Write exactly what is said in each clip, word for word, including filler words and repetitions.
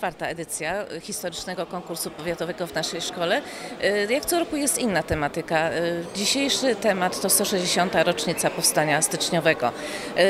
czwarta edycja historycznego konkursu powiatowego w naszej szkole. Jak co roku jest inna tematyka. Dzisiejszy temat to sto sześćdziesiąta rocznica Powstania Styczniowego.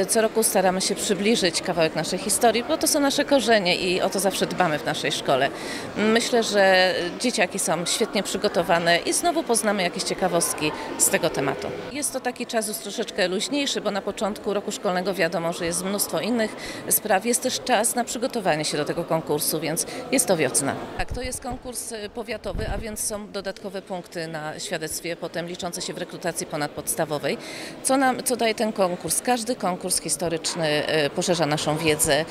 Co roku staramy się przybliżyć kawałek naszej historii, bo to są nasze korzenie i o to zawsze dbamy w naszej szkole. Myślę, że dzieciaki są świetnie przygotowane i znowu poznamy jakieś ciekawostki z tego tematu. Jest to taki czas już troszeczkę luźniejszy, bo na początku roku szkolnego wiadomo, że jest mnóstwo innych spraw. Jest też czas na przygotowanie się do tego konkursu, więc jest to wiosna. Tak, to jest konkurs powiatowy, a więc są dodatkowe punkty na świadectwie, potem liczące się w rekrutacji ponadpodstawowej. Co nam, co daje ten konkurs? Każdy konkurs historyczny poszerza naszą wiedzę.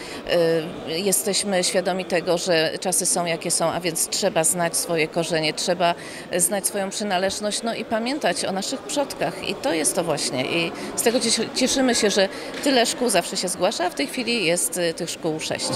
Jesteśmy świadomi tego, że czasy są jakie są, a więc trzeba znać swoje korzenie, trzeba znać swoją przynależność, no i pamiętać o naszych przodkach. I to jest to właśnie. I z tego cieszymy się, że tyle szkół zawsze się zgłasza, a w tej chwili jest tych szkół sześć.